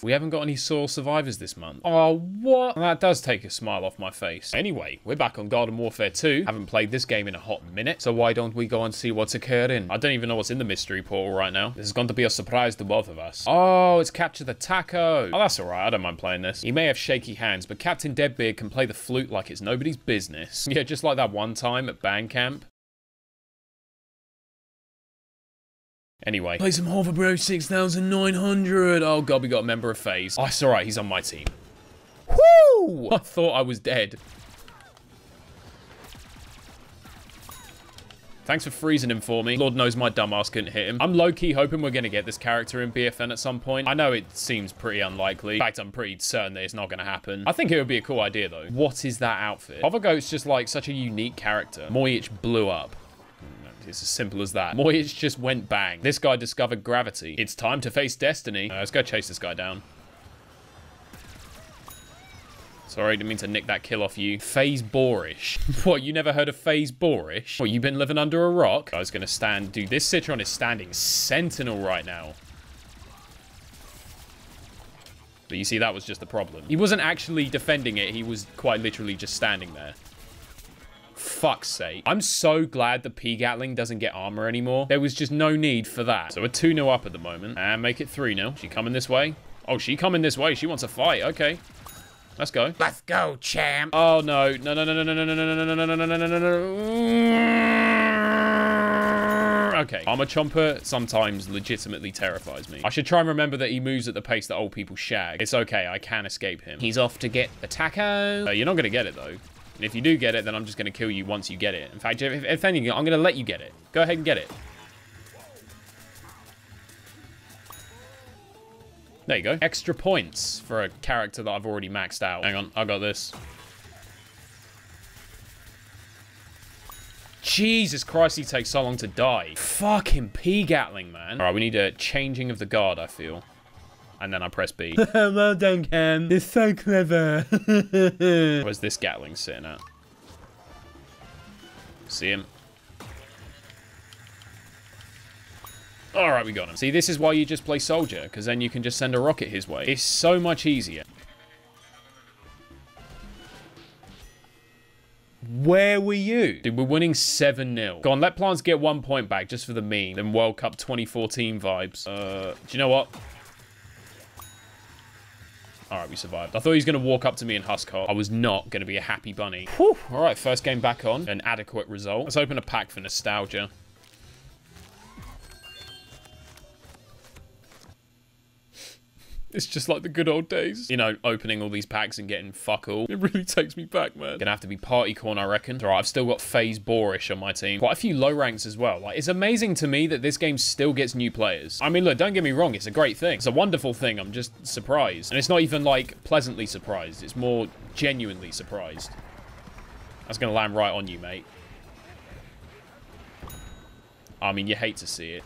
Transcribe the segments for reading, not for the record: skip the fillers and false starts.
We haven't got any soil survivors this month. Oh, what? That does take a smile off my face. Anyway, we're back on Garden Warfare 2. Haven't played this game in a hot minute, so why don't we go and see what's occurring? I don't even know what's in the mystery portal right now. This is going to be a surprise to both of us. Oh, it's Capture the Taco. Oh, that's all right. I don't mind playing this. He may have shaky hands, but Captain Deadbeard can play the flute like it's nobody's business. Yeah, just like that one time at band camp. Anyway, play some Hoverbro 6900. Oh god, we got a member of FaZe. Oh, it's alright, he's on my team. Woo! I thought I was dead. Thanks for freezing him for me. Lord knows my dumbass couldn't hit him. I'm low-key hoping we're gonna get this character in BFN at some point. I know it seems pretty unlikely. In fact, I'm pretty certain that it's not gonna happen. I think it would be a cool idea, though. What is that outfit? Hovergoat's just, like, such a unique character. Moyich blew up. It's as simple as that. Moyich just went bang. This guy discovered gravity. It's time to face destiny. Let's go chase this guy down. Sorry, didn't mean to nick that kill off you. FaZe Boorish. What, you never heard of FaZe Boorish? What, you been living under a rock? I was gonna stand... Dude, this Citron is standing sentinel right now. But you see, that was just the problem. He wasn't actually defending it. He was quite literally just standing there. Fuck's sake. I'm so glad the P Gatling doesn't get armor anymore. There was just no need for that. So we're 2-0 up at the moment. And make it 3-0. She coming this way? Oh, she coming this way. She wants a fight. Okay. Let's go. Let's go, champ. Oh, no. No, no, no, no, no, no, no, no, no, no, no, no, no, no. Okay. Armor Chomper sometimes legitimately terrifies me. I should try and remember that he moves at the pace that old people shag. It's okay. I can escape him. He's off to get the taco. You're not going to get it, though. And if you do get it, then I'm just going to kill you once you get it. In fact, if anything, I'm going to let you get it. Go ahead and get it. There you go. Extra points for a character that I've already maxed out. Hang on, I got this. Jesus Christ, he takes so long to die. Fucking P Gatling, man. All right, we need a changing of the guard, I feel. And then I press B. Well done, Cam. You're so clever. Where's this Gatling sitting at? See him. All right, we got him. See, this is why you just play soldier, because then you can just send a rocket his way. It's so much easier. Where were you? Dude, we're winning 7-0. Go on, let Plants get 1 point back just for the meme. Then World Cup 2014 vibes. Do you know what? All right, we survived. I thought he was going to walk up to me in Huskar. I was not going to be a happy bunny. Whew. All right, first game back on. An adequate result. Let's open a pack for nostalgia. It's just like the good old days. You know, opening all these packs and getting fuck all. It really takes me back, man. Gonna have to be party corn, I reckon. All right, I've still got FaZe Boorish on my team. Quite a few low ranks as well. Like, it's amazing to me that this game still gets new players. I mean, look, don't get me wrong. It's a great thing. It's a wonderful thing. I'm just surprised. And it's not even, like, pleasantly surprised. It's more genuinely surprised. That's gonna land right on you, mate. I mean, you hate to see it.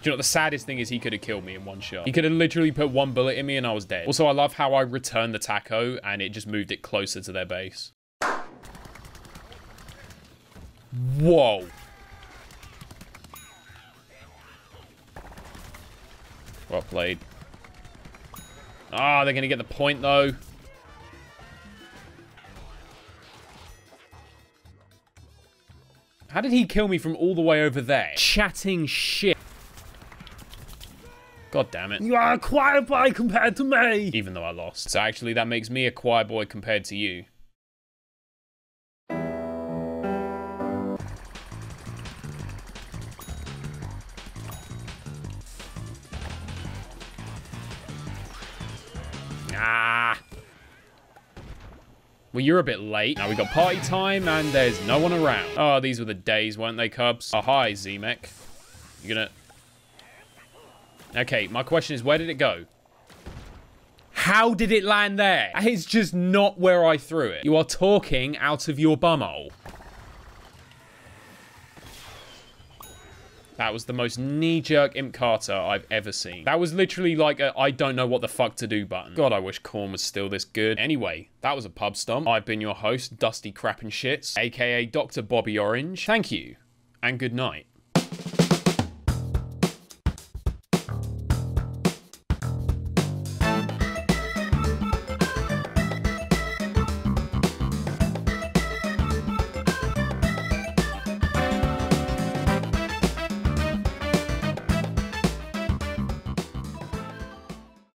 Do you know what the saddest thing is? He could have killed me in one shot. He could have literally put one bullet in me and I was dead. Also, I love how I returned the taco and it just moved it closer to their base. Whoa. Well played. Ah, they're going to get the point though. How did he kill me from all the way over there? Chatting shit. God damn it. You are a choir boy compared to me! Even though I lost. So actually, that makes me a choir boy compared to you. Ah! Well, you're a bit late. Now we got party time and there's no one around. Oh, these were the days, weren't they, Cubs? Oh, hi, Z-Mech. You gonna... Okay, my question is, where did it go? How did it land there? It's just not where I threw it. You are talking out of your bumhole. That was the most knee-jerk Imp Carter I've ever seen. That was literally like a I don't know what the fuck to do button. God, I wish corn was still this good. Anyway, that was a pub stomp. I've been your host, Dusty Crap and Shits, aka Dr. Bobby Orange. Thank you, and good night.